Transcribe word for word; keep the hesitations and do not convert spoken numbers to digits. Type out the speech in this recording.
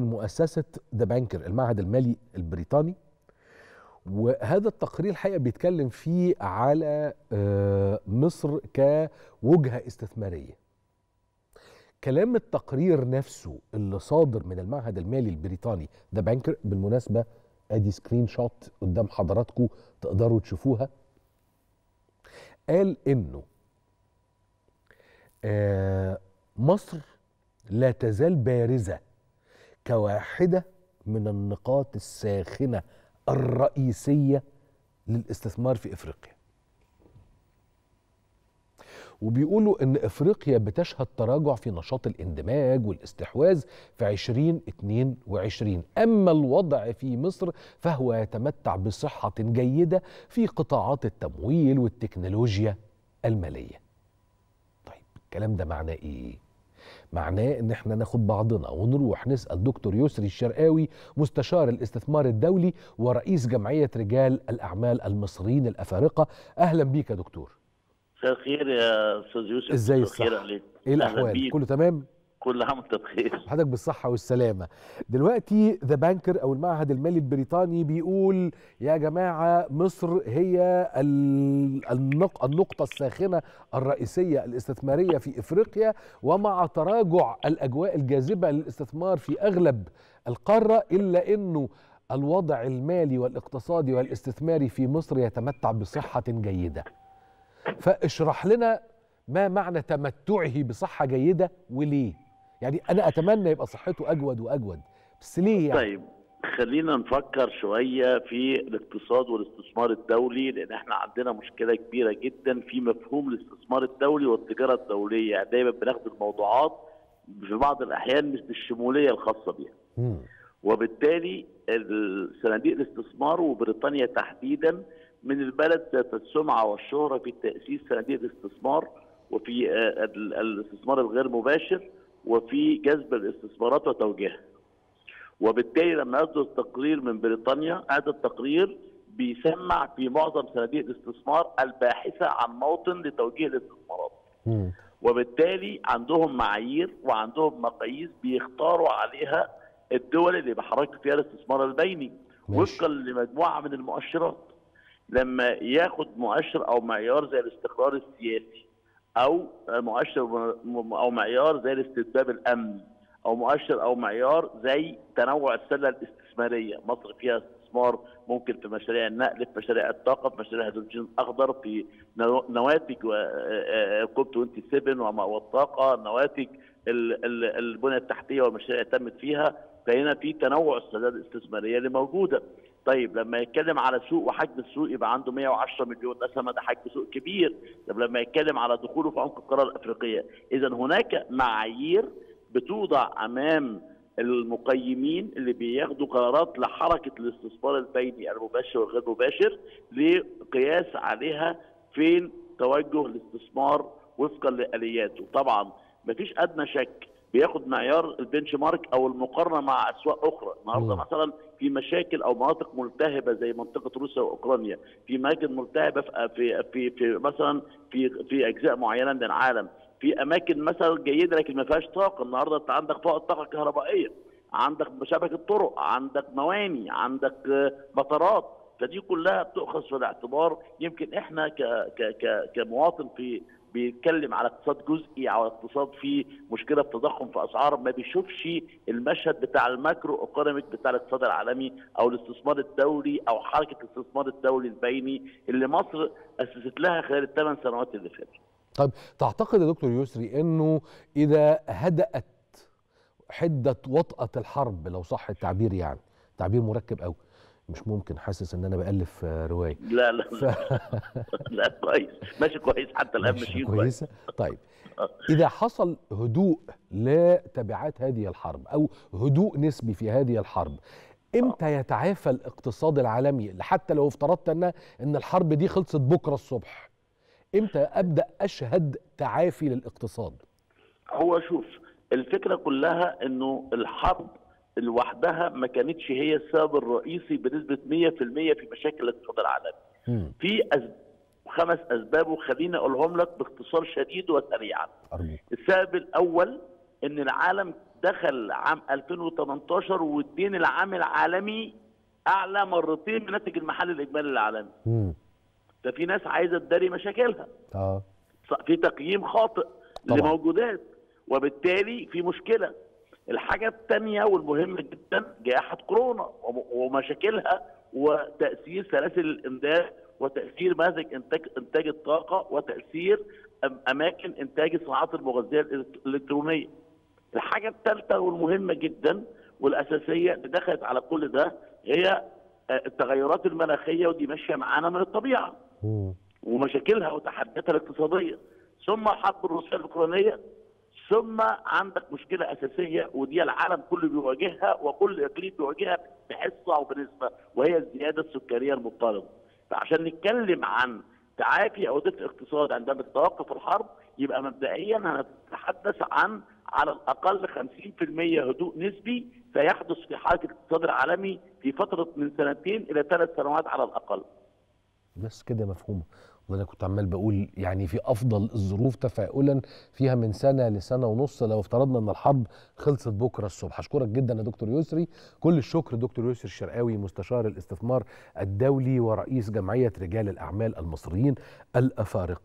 مؤسسة ذا بانكر المعهد المالي البريطاني، وهذا التقرير الحقيقة بيتكلم فيه على مصر كوجهة استثمارية. كلام التقرير نفسه اللي صادر من المعهد المالي البريطاني ذا بانكر، بالمناسبة ادي سكرين شوت قدام حضراتكم تقدروا تشوفوها، قال انه مصر لا تزال بارزة كواحدة من النقاط الساخنة الرئيسية للاستثمار في إفريقيا، وبيقولوا إن إفريقيا بتشهد تراجع في نشاط الاندماج والاستحواذ في عشرين اثنين وعشرين، أما الوضع في مصر فهو يتمتع بصحة جيدة في قطاعات التمويل والتكنولوجيا المالية. طيب الكلام ده معناه إيه؟ معناه ان احنا ناخد بعضنا ونروح نسأل دكتور يسري الشرقاوي مستشار الاستثمار الدولي ورئيس جمعية رجال الأعمال المصريين الأفارقة. أهلا بيك يا دكتور. مساء الخير يا أستاذ يوسف. ازاي الصحة؟ ايه الأحوال؟ كله تمام؟ كل عام وانت بخير. حضرتك بالصحة والسلامة. دلوقتي ذا بانكر أو المعهد المالي البريطاني بيقول يا جماعة مصر هي النقطة الساخنة الرئيسية الاستثمارية في إفريقيا، ومع تراجع الأجواء الجاذبة للاستثمار في أغلب القارة إلا أنه الوضع المالي والاقتصادي والاستثماري في مصر يتمتع بصحة جيدة. فاشرح لنا ما معنى تمتعه بصحة جيدة وليه؟ يعني أنا أتمنى يبقى صحته أجود وأجود، بس ليه يعني؟ طيب خلينا نفكر شوية في الاقتصاد والاستثمار الدولي، لأن احنا عندنا مشكلة كبيرة جدا في مفهوم الاستثمار الدولي والتجارة الدولية. دايما بناخد الموضوعات في بعض الأحيان مش بالشمولية الخاصة بها، وبالتالي صناديق الاستثمار وبريطانيا تحديدا من البلد ذات السمعة والشهرة في تأسيس صناديق الاستثمار وفي الاستثمار الغير مباشر وفي جذب الاستثمارات وتوجيهها. وبالتالي لما يصدر تقرير من بريطانيا، هذا التقرير بيسمع في معظم صناديق الاستثمار الباحثه عن موطن لتوجيه الاستثمارات. م. وبالتالي عندهم معايير وعندهم مقاييس بيختاروا عليها الدول اللي بيحركوا فيها الاستثمار البيني وفقا لمجموعه من المؤشرات. لما ياخد مؤشر او معيار زي الاستقرار السياسي او مؤشر او معيار زي الاستتباب الامني او مؤشر او معيار زي تنوع السله الاستثماريه، مصر فيها استثمار ممكن في مشاريع النقل، في مشاريع الطاقه، في مشاريع الهيدروجين الاخضر، في نواتج كوب سبعة وعشرين والطاقه، نواتج البنيه التحتيه والمشاريع اللي تمت فيها، فهنا في تنوع السله الاستثماريه اللي موجوده. طيب لما يتكلم على سوق وحجم السوق يبقى عنده مئة وعشرة مليون نسمه، ده حجم سوق كبير. طب لما يتكلم على دخوله في عمق القاره الافريقيه، اذا هناك معايير بتوضع امام المقيمين اللي بياخدوا قرارات لحركه الاستثمار البيني المباشر والغير مباشر لقياس عليها فين توجه الاستثمار وفقا لالياته. طبعا مفيش ادنى شك بياخد معيار البنش مارك او المقارنه مع اسواق اخرى. النهارده مثلا في مشاكل او مناطق ملتهبه زي منطقه روسيا واوكرانيا، في اماكن ملتهبه في في في مثلا في في اجزاء معينه من العالم، في اماكن مثلا جيده لكن ما فيهاش طاقه. النهارده انت عندك فائض طاقه كهربائيه، عندك شبكه طرق، عندك مواني، عندك مطارات، فدي كلها بتؤخذ في الاعتبار. يمكن احنا ك ك ك كمواطن في بيتكلم على اقتصاد جزئي او اقتصاد فيه مشكله في تضخم في اسعار، ما بيشوفش المشهد بتاع الماكرو ايكونوميك بتاع الاقتصاد العالمي او الاستثمار الدولي او حركه الاستثمار الدولي البيني اللي مصر اسست لها خلال الثمان سنوات اللي فاتت. طيب تعتقد يا دكتور يسري انه اذا هدأت حده وطأة الحرب، لو صح التعبير، يعني تعبير مركب قوي مش ممكن، حاسس ان انا بألف روايه. لا لا ف... لا كويس، ماشي كويس حتى الان، ماشيين كويسه. طيب اذا حصل هدوء لتبعات هذه الحرب او هدوء نسبي في هذه الحرب، امتى يتعافى الاقتصاد العالمي؟ حتى لو افترضت ان ان الحرب دي خلصت بكره الصبح، امتى ابدا اشهد تعافي للاقتصاد؟ هو شوف، الفكره كلها انه الحرب لوحدها ما كانتش هي السبب الرئيسي بنسبه مئة في المئة في مشاكل الاقتصاد العالمي. في أسباب، خمس اسباب، وخليني اقولهم لك باختصار شديد وسريعا. السبب الاول ان العالم دخل عام ألفين وثمانية عشر والدين العام العالمي اعلى مرتين من ناتج المحل الاجمالي العالمي. امم ففي ناس عايزه تداري مشاكلها. اه في تقييم خاطئ لموجودات، وبالتالي في مشكله. الحاجه الثانيه والمهمه جدا جائحه كورونا ومشاكلها وتاثير سلاسل الامداد وتاثير مازج انتاج انتاج الطاقه وتاثير اماكن انتاج الصناعات المغذيه الالكترونيه. الحاجه الثالثه والمهمه جدا والاساسيه اللي دخلت على كل ده هي التغيرات المناخيه، ودي ماشيه معانا من الطبيعه ومشاكلها وتحدياتها الاقتصاديه، ثم حرب روسيا الاوكرانيه، ثم عندك مشكله اساسيه ودي العالم كله بيواجهها وكل اقليم بيواجهها بحصه او بنسبه، وهي الزياده السكريه المضطرده. فعشان نتكلم عن تعافي او دفء اقتصاد عندما تتوقف الحرب، يبقى مبدئيا هنتحدث عن على الاقل خمسين بالمئة هدوء نسبي سيحدث في حاله الاقتصاد العالمي في فتره من سنتين الى ثلاث سنوات على الاقل. بس كده مفهومه. وانا كنت عمال بقول يعني في افضل الظروف تفاؤلا فيها من سنه لسنه ونص لو افترضنا ان الحرب خلصت بكره الصبح. اشكرك جدا يا دكتور يسري، كل الشكر. دكتور يسري الشرقاوي مستشار الاستثمار الدولي ورئيس جمعيه رجال الاعمال المصريين الافارقه.